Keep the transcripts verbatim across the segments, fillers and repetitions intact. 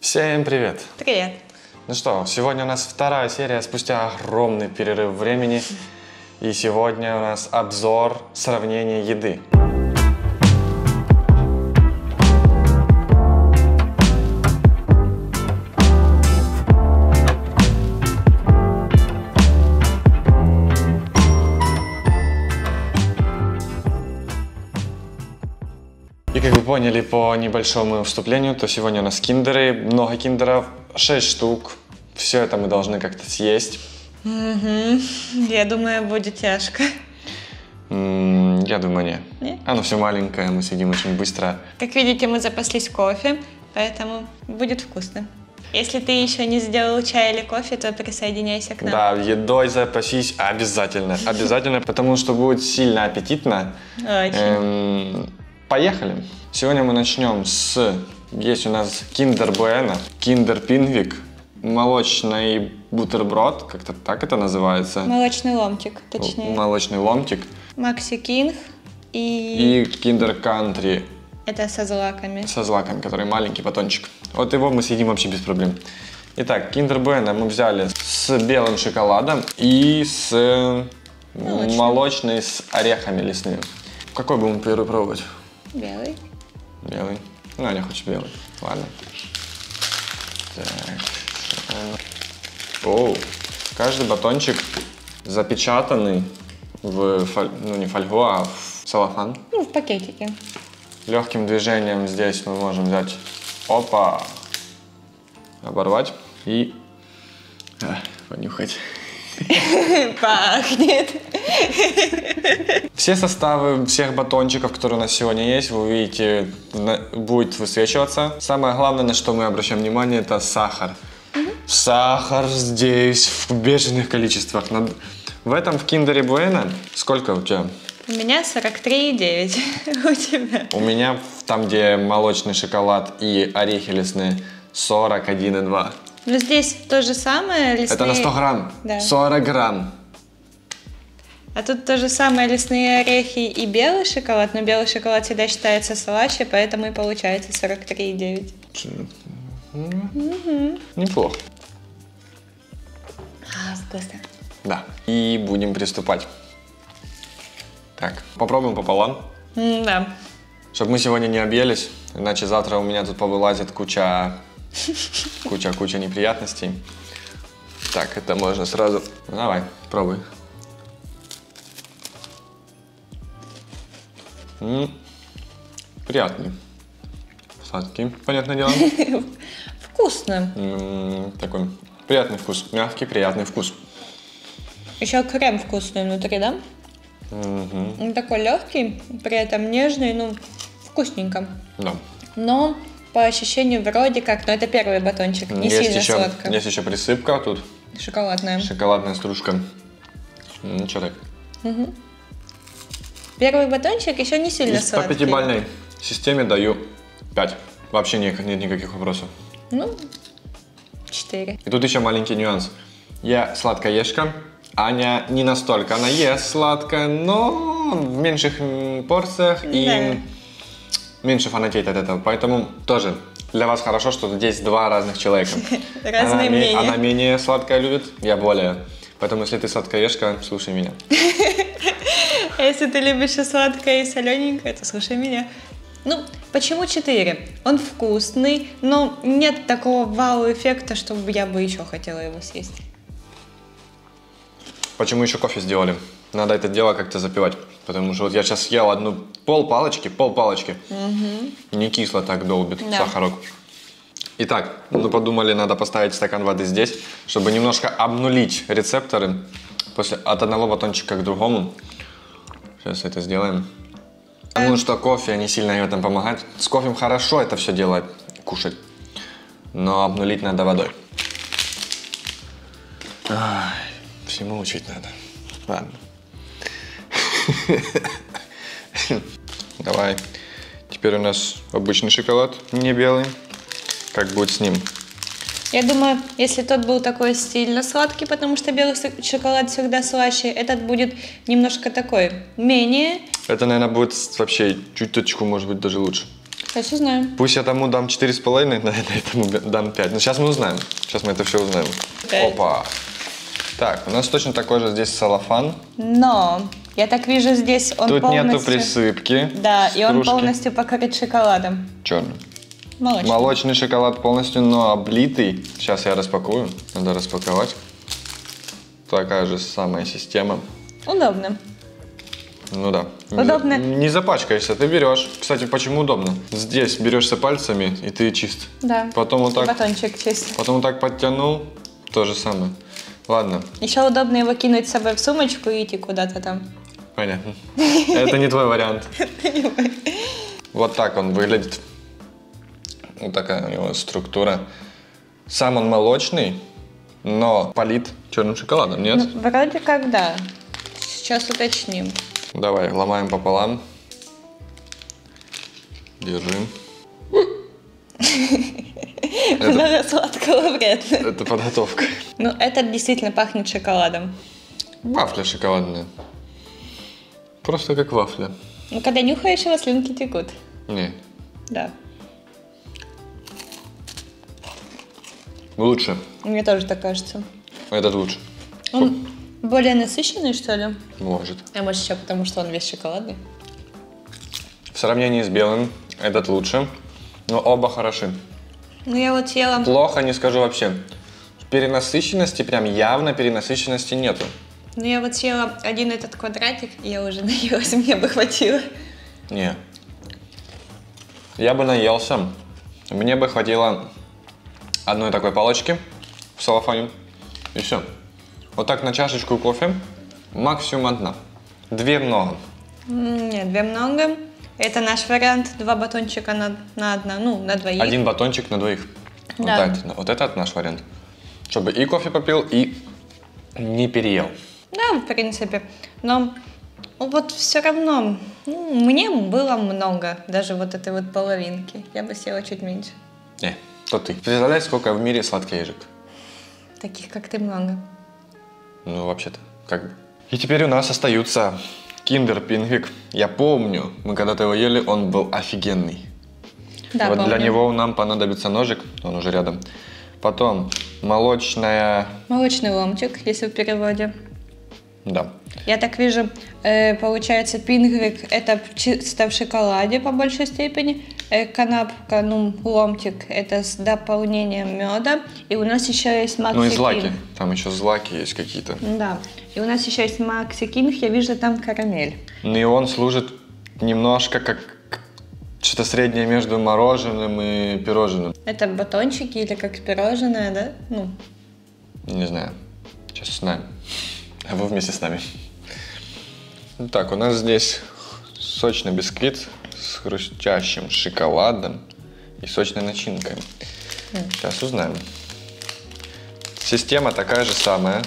Всем привет! Привет! Ну что, сегодня у нас вторая серия спустя огромный перерыв времени. И сегодня у нас обзор сравнения еды. Как вы поняли по небольшому вступлению, то сегодня у нас киндеры, много киндеров, шесть штук. Все это мы должны как-то съесть. Mm-hmm. Я думаю, будет тяжко. Mm, я думаю, нет. Нет? Оно все маленькое, мы съедим очень быстро. Как видите, мы запаслись кофе, поэтому будет вкусно. Если ты еще не сделал чай или кофе, то присоединяйся к нам. Да, едой запасись обязательно, обязательно, потому что будет сильно аппетитно. Очень. Поехали! Сегодня мы начнем с... Есть у нас Kinder Bueno, Kinder Pingui, молочный бутерброд, как-то так это называется. Молочный ломтик, точнее. Молочный ломтик. Maxi King и... И Kinder Country. Это со злаками. Со злаками, который маленький батончик. Вот его мы съедим вообще без проблем. Итак, Kinder Bueno мы взяли с белым шоколадом и с молочный, молочный с орехами лесными. Какой будем первый пробовать? Белый. Белый. Ну, я хочу белый. Ладно. Так. Оу. Каждый батончик запечатанный в фоль... ну, не фольгу, а в целлофан. Ну, в пакетике. Легким движением здесь мы можем взять... Опа! Оборвать и... А, понюхать. Пахнет. Все составы всех батончиков, которые у нас сегодня есть, вы увидите, будет высвечиваться. Самое главное, на что мы обращаем внимание, это сахар. Угу. Сахар здесь в бешеных количествах. В этом, в Kinder Bueno, сколько у тебя? У меня сорок три и девять. У тебя? У меня, там где молочный шоколад и орехи лесные, сорок один и два. Но здесь то же самое, лесные... Это на сто грамм, да. сорок грамм. А тут то же самое, лесные орехи и белый шоколад, но белый шоколад всегда считается слаще, поэтому и получается сорок три и девять. Угу. Неплохо. А, вкусно. Да, и будем приступать. Так, попробуем пополам. М да. Чтобы мы сегодня не объелись, иначе завтра у меня тут повылазит куча... Куча-куча неприятностей. Так, это можно сразу... Давай, пробуй. М-м-м. Приятный. Сладкий, понятное дело. Вкусно. М-м-м, такой приятный вкус. Мягкий, приятный вкус. Еще крем вкусный внутри, да? М-м-м. Он такой легкий, при этом нежный, ну, вкусненько. Да. Но... По ощущению вроде как, но это первый батончик, не есть сильно еще, сладко. Есть еще присыпка тут. Шоколадная. Шоколадная стружка. Ничего так. Угу. Первый батончик еще не сильно Из сладкий. По пятибалльной системе даю пять. Вообще нет, нет никаких вопросов. Ну, четыре. И тут еще маленький нюанс. Я сладкоежка, Аня не настолько. Она ест сладко, но в меньших порциях, да. И... меньше фанатеет от этого, поэтому тоже для вас хорошо, что здесь два разных человека. Разные мнения. Она менее сладкое любит, я более. Поэтому, если ты сладкоежка, слушай меня. Если ты любишь и сладкое, и солененькое, то слушай меня. Ну, почему четыре? Он вкусный, но нет такого вау-эффекта, чтобы я бы еще хотела его съесть. Почему еще кофе сделали? Надо это дело как-то запивать, потому что вот я сейчас съел одну пол палочки, пол палочки, угу. Не кисло так долбит, да. Сахарок. Итак, мы подумали, надо поставить стакан воды здесь, чтобы немножко обнулить рецепторы после, от одного батончика к другому. Сейчас это сделаем. Ну что, кофе не сильно в этом помогает. С кофе хорошо это все делать, кушать. Но обнулить надо водой. Ай, всему учить надо. Ладно. Давай. Теперь у нас обычный шоколад, не белый. Как будет с ним? Я думаю, если тот был такой сильно сладкий, потому что белый шоколад всегда слаще, этот будет немножко такой, менее. Это, наверное, будет вообще чуточку, может быть, даже лучше. Сейчас узнаем. Пусть я тому дам четыре с половиной, наверное, этому дам пять. Но сейчас мы узнаем. Сейчас мы это все узнаем. пять. Опа! Так, у нас точно такой же здесь целлофан. Но, я так вижу, здесь он Тут полностью... Тут нету присыпки. Да, стружки. И он полностью покрыт шоколадом. Черным. Молочный. Молочный шоколад полностью, но облитый. Сейчас я распакую. Надо распаковать. Такая же самая система. Удобно. Ну да. Удобно. Не, не запачкаешься, ты берешь. Кстати, почему удобно? Здесь берешься пальцами, и ты чист. Да. Потом вот так. Батончик чист. Потом вот так подтянул. То же самое. Ладно. Еще удобно его кинуть с собой в сумочку и идти куда-то там. Понятно. Это не твой вариант. Вот так он выглядит. Вот такая у него структура. Сам он молочный, но полит черным шоколадом, нет? Ну, вроде как да. Сейчас уточним. Давай, ломаем пополам. Держим. Много сладкого вредно. Это подготовка. Ну, этот действительно пахнет шоколадом. Вафля шоколадная. Просто как вафля. Ну, когда нюхаешь его, слюнки текут. Не. Да. Лучше. Мне тоже так кажется. Этот лучше. Он Фу. более насыщенный, что ли? Может. А может еще потому, что он весь шоколадный? В сравнении с белым этот лучше, но оба хороши. Ну я вот съела... Плохо не скажу вообще. Перенасыщенности, прям явно перенасыщенности нету. Ну я вот съела один этот квадратик, и я уже наелась, мне бы хватило. Не. Я бы наелся. Мне бы хватило... одной такой палочки в салфане, и все. Вот так на чашечку кофе максимум одна. Две много. Нет, две много. Это наш вариант. Два батончика на, на одна, ну, на двоих. Один батончик на двоих. Да. Вот, так, вот это наш вариант. Чтобы и кофе попил, и не переел. Да, в принципе. Но вот все равно, ну, мне было много, даже вот этой вот половинки. Я бы съела чуть меньше. Не. Что ты? Представляешь, сколько в мире сладкоежек? Таких, как ты, много. Ну, вообще-то, как бы. И теперь у нас остаются Kinder Pingui. Я помню, мы когда-то его ели, он был офигенный. Да, вот помню. Для него нам понадобится ножик, он уже рядом. Потом молочная... Молочный ломтик, если в переводе. Да. Я так вижу, получается, пингвик это чисто в шоколаде по большей степени, канапка, ну, ломтик это с дополнением меда, и у нас еще есть Maxi King. Ну и злаки, там еще злаки есть какие-то. Да, и у нас еще есть Maxi King, я вижу там карамель. Ну и он служит немножко как что-то среднее между мороженым и пирожным. Это батончики или как пирожное, да? Ну. Не знаю, сейчас узнаем. А вы вместе с нами. Так, у нас здесь сочный бисквит с хрустящим шоколадом и сочной начинкой. Сейчас узнаем. Система такая же самая.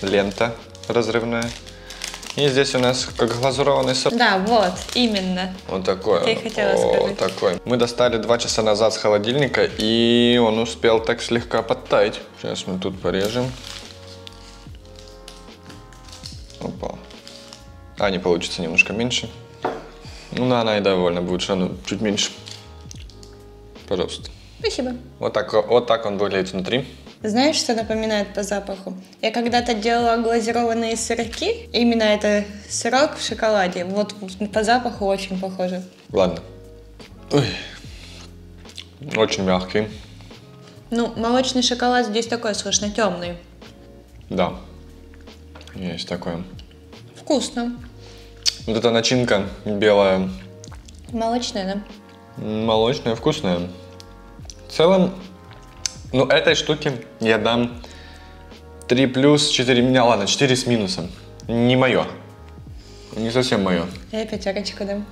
Лента разрывная. И здесь у нас как глазурованный сыр. Да, вот, именно. Вот такой. Я и хотела сказать. Вот такой. Мы достали два часа назад с холодильника, и он успел так слегка подтаять. Сейчас мы тут порежем. Опа. А, не получится, немножко меньше. Ну, да, она и довольна будет, что она чуть меньше. Пожалуйста. Спасибо. Вот так, вот так он выглядит внутри. Знаешь, что напоминает по запаху? Я когда-то делала глазированные сырки. Именно это сырок в шоколаде. Вот по запаху очень похоже. Ладно. Ой. Очень мягкий. Ну, молочный шоколад здесь такой, слышно, темный. Да. Есть такое. Вкусно. Вот эта начинка белая. Молочная, да? Молочная, вкусная. В целом, ну, этой штуке я дам три плюс, четыре, меня, ладно, четыре с минусом. Не мое. Не совсем мое. Я пятерочку дам.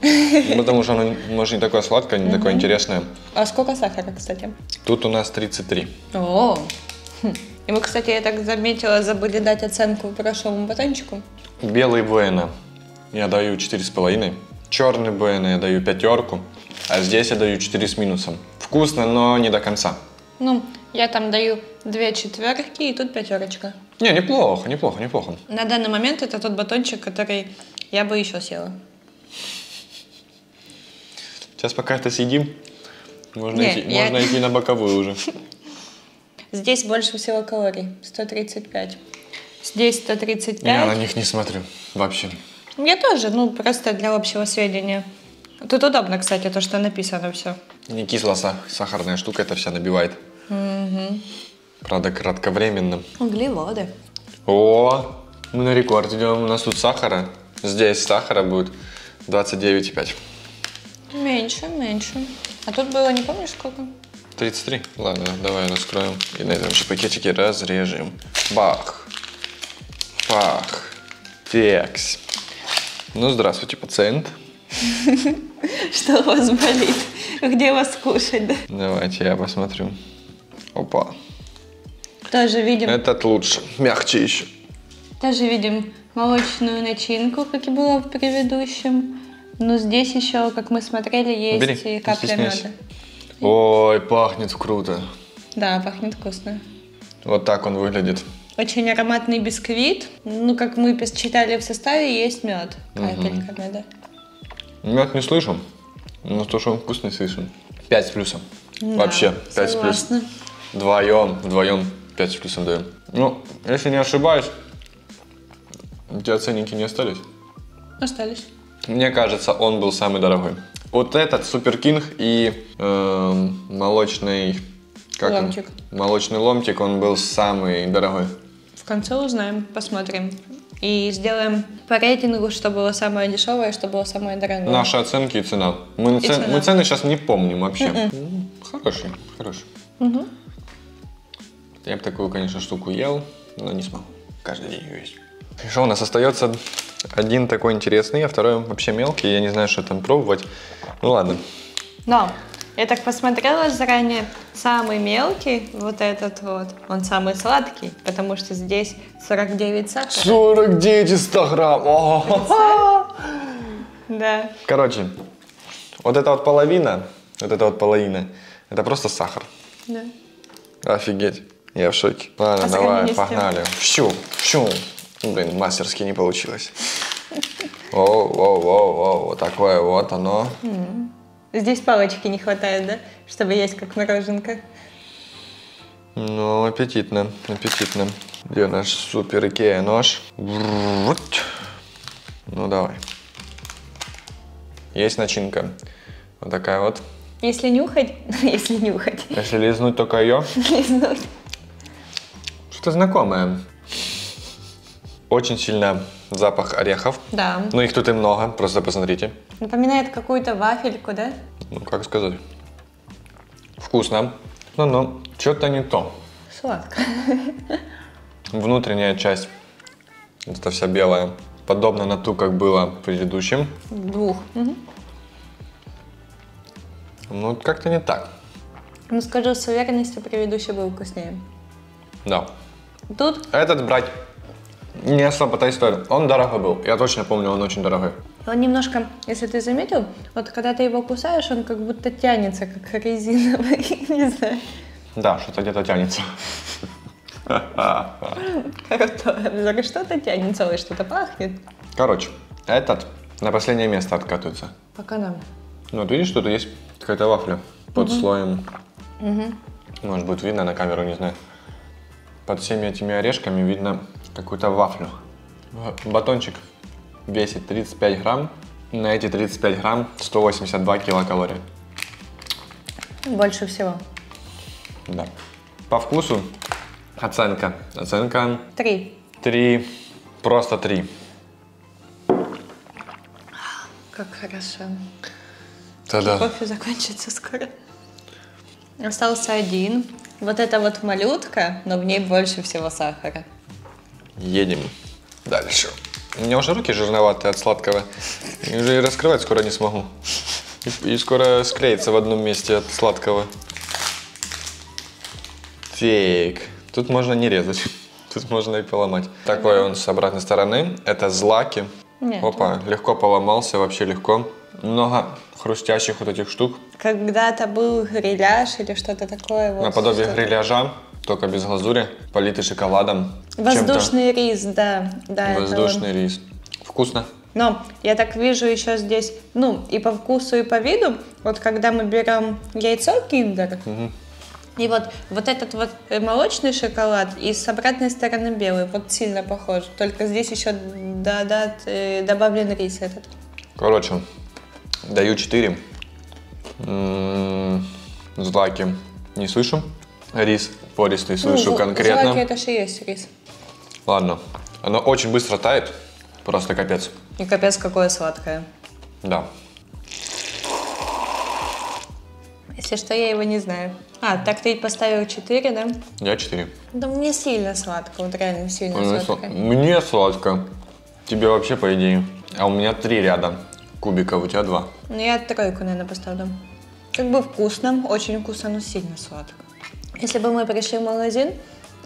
Потому что оно, может, не такое сладкое, не угу. такое интересное. А сколько сахара, кстати? Тут у нас тридцать три. О-о-о. Хм. И мы, кстати, я так заметила, забыли дать оценку прошлому батончику. Белый Bueno я даю четыре с половиной. Черный Bueno я даю пятерку. А здесь я даю четыре с минусом. Вкусно, но не до конца. Ну, я там даю две четверки и тут пятерочка. Не, неплохо, неплохо, неплохо. На данный момент это тот батончик, который я бы еще съела. Сейчас пока это съедим, можно, не, идти, я... можно идти на боковую уже. Здесь больше всего калорий, сто тридцать пять. Здесь сто тридцать пять. Я на них не смотрю вообще. Я тоже, ну просто для общего сведения. Тут удобно, кстати, то, что написано все. Не кисло сахарная штука, это вся набивает. Угу. Правда, кратковременно. Углеводы. О, мы на рекорд идем, у нас тут сахара. Здесь сахара будет двадцать девять и пять. Меньше, меньше. А тут было, не помнишь, сколько? тридцать три. Ладно, давай раскроем. И на этом же пакетике разрежем. Бах. Бах. Текс. Ну, здравствуйте, пациент. Что у вас болит? Где вас кушать? Да? Давайте я посмотрю. Опа. Тоже видим. Этот лучше, мягче еще. Тоже видим молочную начинку, как и было в предыдущем. Но здесь еще, как мы смотрели, есть Бери, капля меда. Ой, пахнет круто. Да, пахнет вкусно. Вот так он выглядит. Очень ароматный бисквит. Ну, как мы читали в составе, есть мед. Капелька угу. меда. Мед не слышу, но то, что он вкусный, слышу. пять с плюсом. Да, вообще, пять согласна. С плюсом. Вдвоем, вдвоем пять с плюсом даем. Ну, если не ошибаюсь, у тебя ценники не остались? Остались. Мне кажется, он был самый дорогой. Вот этот Супер Кинг и э, молочный, как ломтик. Он? Молочный ломтик, он был самый дорогой. В конце узнаем, посмотрим. И сделаем по рейтингу, что было самое дешевое, что было самое дорогое. Наши оценки и цена. Мы, и цен... цена. Мы цены сейчас не помним вообще. Mm -mm. Хороший, хороший. Угу. Я бы такую, конечно, штуку ел, но не смогу. Каждый день ее есть. И что у нас остается? Один такой интересный, а второй вообще мелкий. Я не знаю, что там пробовать. Ну ладно. Но я так посмотрела заранее. Самый мелкий, вот этот вот, он самый сладкий, потому что здесь сорок девять сахара. сорок девять и сто грамм. Да. Короче, вот эта вот половина, вот эта вот половина, это просто сахар. Да. Офигеть, я в шоке. Ладно, а давай, погнали. Вщу, вщу. Блин, мастерски не получилось. Воу, воу, воу, воу, вот такое вот оно. Здесь палочки не хватает, да? Чтобы есть как мороженка. Ну, аппетитно, аппетитно. Где наш супер Икея нож? Ну, давай. Есть начинка. Вот такая вот. Если нюхать, если нюхать. Если лизнуть только ее. Лизнуть. Что-то знакомое. Очень сильно запах орехов. Да. Ну, их тут и много, просто посмотрите. Напоминает какую-то вафельку, да? Ну, как сказать. Вкусно. Ну-ну, что-то не то. Сладко. Внутренняя часть, это вся белая, подобно на ту, как было в предыдущем. Двух. Угу. Ну, как-то не так. Ну, скажу с уверенностью, предыдущий был вкуснее. Да. Тут? Этот брать... Не особо та история. Он дорогой был. Я точно помню, он очень дорогой. Он немножко, если ты заметил, вот когда ты его кусаешь, он как будто тянется, как резиновый, не знаю. Да, что-то где-то тянется. Короче, что-то тянется, что-то пахнет. Короче, этот на последнее место откатывается. Пока нам. Ну, вот видишь, тут есть какая-то вафля под слоем. Может быть, видно на камеру, не знаю. Под всеми этими орешками видно... какую-то вафлю. Батончик весит тридцать пять грамм. На эти тридцать пять грамм сто восемьдесят два килокалории. Больше всего. Да. По вкусу оценка. Оценка... Три. Три. Просто три. Как хорошо. Да-да. Кофе закончится скоро. Остался один. Вот это вот малютка, но в ней больше всего сахара. Едем дальше. У меня уже руки жирноватые от сладкого. И уже и раскрывать скоро не смогу. И, и скоро склеится в одном месте от сладкого. Фейк. Тут можно не резать. Тут можно и поломать. Такой он с обратной стороны. Это злаки. Нет. Опа, легко поломался, вообще легко. Много хрустящих вот этих штук. Когда-то был гриляж или что-то такое. Вот наподобие гриляжа, только без глазури, политый шоколадом. Воздушный рис, да. да Воздушный это... рис. Вкусно. Но я так вижу еще здесь, ну, и по вкусу, и по виду, вот когда мы берем яйцо киндер, угу. И вот, вот этот вот молочный шоколад и с обратной стороны белый, вот сильно похож. Только здесь еще да, да, добавлен рис этот. Короче, даю четыре. М-м-м, злаки не слышу. Рис пористый слышу ну, конкретно. Злаки это же есть рис. Ладно. Оно очень быстро тает. Просто капец. И капец какое сладкое. Да. Если что, я его не знаю. А, так ты поставил четыре, да? Я четыре. Да мне сильно сладко, вот реально сильно мне сладко. Сл... Мне сладко. Тебе вообще, по идее. А у меня три ряда кубиков, у тебя два. Ну, я тройку, наверное, поставлю. Как бы вкусно, очень вкусно, но сильно сладко. Если бы мы пришли в магазин,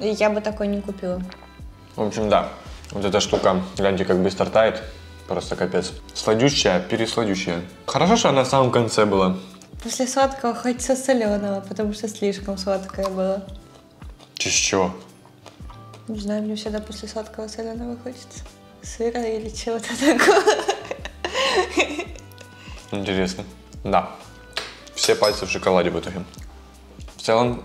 я бы такой не купила. В общем, да. Вот эта штука, гляньте, как быстро тает. Просто капец. Сладющая, пересладющая. Хорошо, что она в самом конце была. После сладкого хочется соленого, потому что слишком сладкое было. Чего? чего? Не знаю, мне всегда после сладкого соленого хочется. Сыра или чего-то такого. Интересно. Да. Все пальцы в шоколаде в итоге. В целом,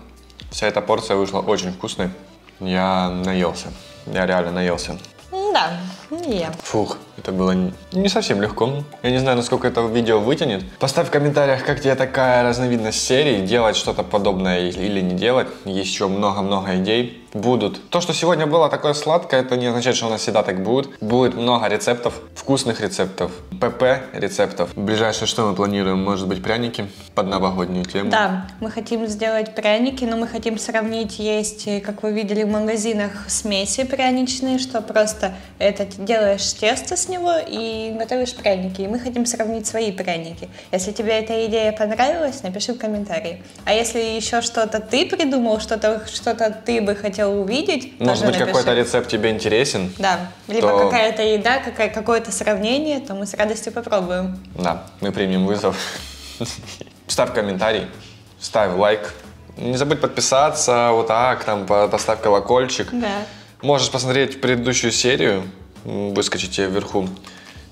вся эта порция вышла очень вкусной. Я наелся. Я реально наелся. Да, не я. Фух, это было не совсем легко. Я не знаю, насколько это видео вытянет. Поставь в комментариях, как тебе такая разновидность серии, делать что-то подобное или не делать. Есть еще много-много идей. Будут. То, что сегодня было такое сладкое, это не означает, что у нас всегда так будет. Будет много рецептов, вкусных рецептов, ПП рецептов. Ближайшее, что мы планируем, может быть, пряники под новогоднюю тему. Да, мы хотим сделать пряники, но мы хотим сравнить, есть, как вы видели в магазинах, смеси пряничные, что просто это делаешь тесто с него и готовишь пряники. И мы хотим сравнить свои пряники. Если тебе эта идея понравилась, напиши в комментарии. А если еще что-то ты придумал, что-то что-то ты бы хотел увидеть. Может быть, какой-то рецепт тебе интересен. Да. Либо то... какая-то еда, какое-то сравнение, то мы с радостью попробуем. Да, мы примем вызов. Ставь комментарий, ставь лайк. Не забудь подписаться, вот так, там, поставь колокольчик. Да. Можешь посмотреть предыдущую серию, выскочите вверху.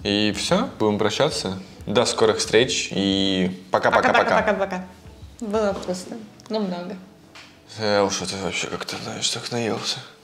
И все, будем прощаться. До скорых встреч и пока-пока-пока. Было вкусно, но много. Я уж это вообще как-то, знаешь, так наелся.